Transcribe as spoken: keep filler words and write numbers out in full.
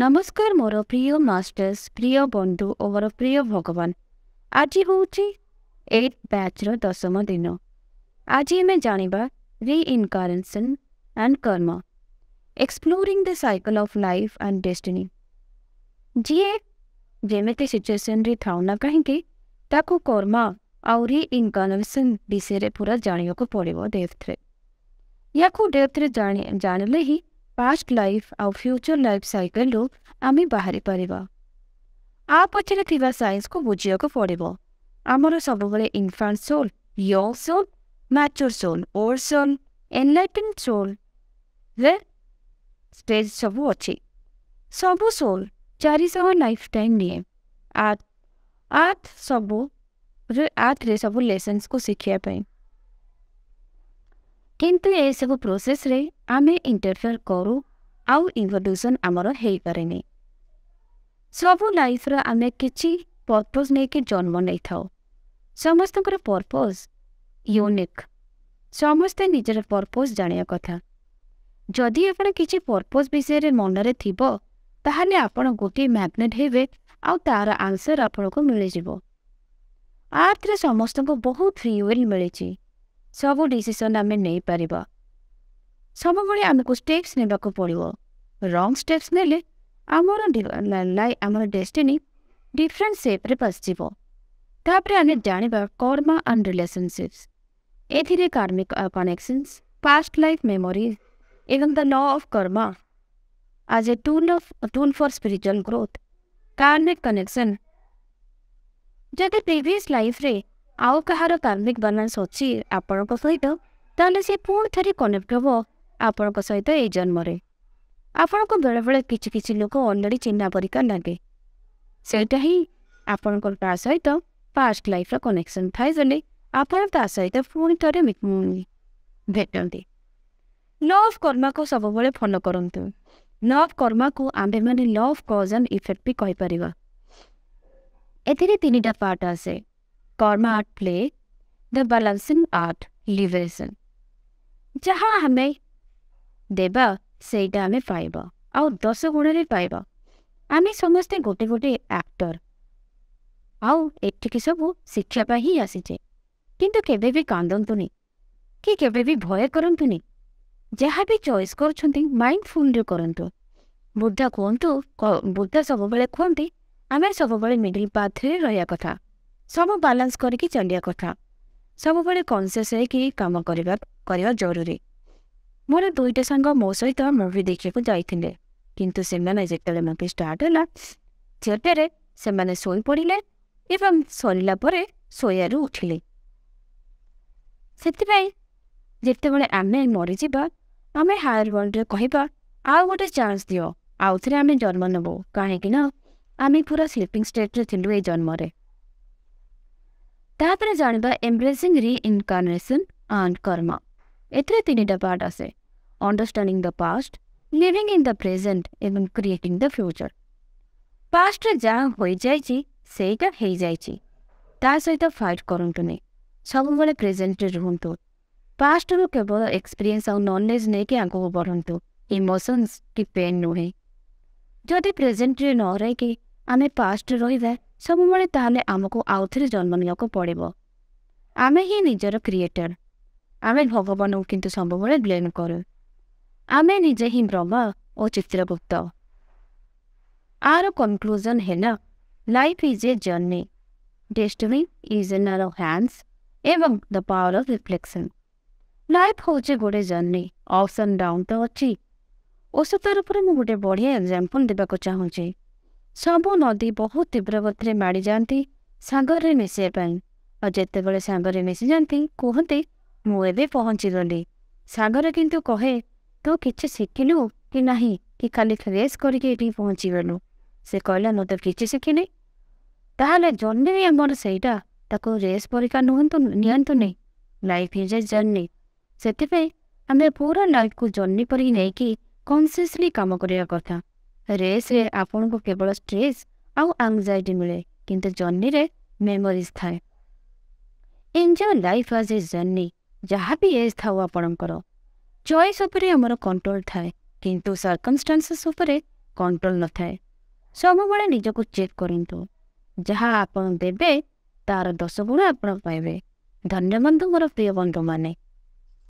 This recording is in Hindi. নমস্কার মোর প্রিয় মাস্টার্স, প্রিয় বন্ধু ও মোর প্রিয় ভগবান। আজি হচ্ছে এইট ব্যাচর দশম দিন। আজি আমি জানিবা reincarnation and karma, exploring the cycle of life and destiny. যিয়ে যেমিতি সিচুয়েসনরে থাও না কাহিঁকি তাকু কর্ম আউ রিইনকারেন্সন বিষয়ে পুরা জানিବାକୁ পড়িব ডেপথরে। ইয়াকু ডেপথরে জানিলে হি पास्ट लाइफ और फ्यूचर लाइफ साइकिल रू आम बाहरी परिबा। आ पछरे थिबा साइंस को बुझिया को पड़िबो। आमर सबबले infant soul, young soul, mature soul, old soul, enlightened soul रे स्टेज सबू अच्छी। सबू सोल चारिशह लाइफ टाइम निये। आ आठ सबू रे आठ रे सबू लेसन्स को सिखिया पई, किंतु ये सब प्रोसेस रे आमे इंटरफेयर करू आउ इवोल्यूशन आमर हेई पारेनी। सबु लाइफ रा आमे किछि पर्पस नै के जन्म नै थाओ। समस्तकर पर्पस यूनिक, समस्त निजर पर्पस जानिया कथा। जदि आपण किछि पर्पस विषय रे मन रे थिबो ताहाले आपण गोटे मैग्नेट हेबे आउ तार आंसर आपण को मिलि जिवो। आर्थ रे समस्त को बहुत फ्री विल मिलैछि। सबु डिसीजन आम नहीं पार, सब बड़े आमको स्टेप्स ने पड़ो। रंग स्टेप्स ने डेस्टिनी डिफरेन्ट सेप्रे पसपर। आम जाना Karma and relationships, a karmic connections, past life memories एवं the law of karma as a tool of tool for spiritual growth. Karmic connection जदि प्रीवियस लाइफ रे आउ कहार कार्मिक बालान्स अच्छी आपण सहित, ताले से पुणी थे कनेक्ट हम आपण सहित। ये जन्म आपण को बेले बेले किछि किछि लोक अलरेडी चिन्हा परिका लगे, सेटा ही आपण सहित पास्ट लाइफ कनेक्शन थाए। आपण ता सहित पुणी थे भेटती। लॉ ऑफ कर्मा को सब बड़े फॉलो करंतु। लॉ ऑफ कर्मा को आंबे माने law of cause and effect भी कहि परिबा। एथिरे तीनटा पार्ट आसे। Karma art play the balancing art liberation, जहाँ हमें देवा सेटा हमें पाइबा और दस गुण में पाइबा। आम समस्ते गोटे गोटे एक्टर आउ एटिकी सब शिक्षापी ही आसीचे, किंतु केबे भी कांदंतुनी कि केबे भी भय करंतुनी। जहाँ भी चॉइस करछंती माइंडफुल रे करंतु। बुद्धा कहंतु, बुद्धा सब बेले कहंती आमे सब बेले मिडिल पाथ रे रहया कथा, सब बालान्स करके चलिया कथा, सब बड़े कॉन्शियस है कि काम करिबा करिबा जरूरी। मोर दुईटा संग मो सहित मूवी देखा जाइथिले, किंतु सेमाने जेतले मूवी स्टार्ट होला थिएटर सेमाने सोई पड़िले एवं सरला परे सोयारू उठिले। सेति भाई जेते बले आमे मरि जिबा आमे हायर वर्ल्ड रे कहिबा आ गोटे चांस दियो, आउ थरे आमे जन्म नबो। काहे कि ना आमे पूरा स्लीपिंग स्टेट रे थिलु ए जन्म रे। तापर जानबा एम्ब्रेसिंग रीइनकार्नेशन एंड कर्मा। एथरे तीनटा पार्ट आसे। Understanding the past, living in the present एवं क्रिएटिंग द फ्यूचर। पास्ट रे जा होई जाईची सेटा हेई जाईची, ता सहित फाइट करंतु नै, सबबेले प्रेजेंट रे रहंतु। पास्ट रो केवल एक्सपीरियंस और नॉलेज नै के आंको बढ़ंतु, इमोशंस की पेन नोहे। जदि प्रेजेंट रे न रहि के आमे पास्ट रे रहिबा सबुबले ताहले आमको आउ थे जन्म नियाको पड़िबो। आमे ही निजर क्रिएटर, आमे भगवान किंतु सबुबले ब्लेम करू। आमे निजे ही ब्रह्मा और चित्रगुप्त। आरो कंक्लूजन है ना life is a journey, destiny is in our hands एवं the power of reflection. Life होचे गोटे जर्नी, अप्स एंड डाउन तो अच्छी। उस तरफ मु गोटे बढ़िया एग्जांपल देबाको चाहूँचे। सबु नदी बहुत तीव्र गति माड़ी जाती सागर में मिशाई, और जितेबाला सागर में मिशि जाती कहते मुझे पहुँची गली। सागर किंतु कहे तो किसी शिखिलु कि ना कि खाली रेस करके पहुँची गलु। से कहला मु तो किसी शिखिनी। ताहले जर्नी भी आमर सेटा ताको रेस परिका नुहतु नियंतु नहीं। लाइफ इज ए जर्नी, से आम पूरा लाइफ को जर्नी पर नहीं कि कन्सीयसली काम करने कथा। रेस रे आपण को केवल स्ट्रेस आउ एंजाइटी मिले, किंतु जर्नी रे मेमोरीज थाए। Enjoy life as a journey. जहाँ भी एज था आपणकर चॉइस उपर कंट्रोल थाए, किंतु सर्कमस्टांसेस उपर कंट्रोल न थाए सब बड़े निज को चेक करूँ जहाँ आप देवे तार दस गुण आप पाइबे। धन्यवाद मोर प्रिय बंधु माने।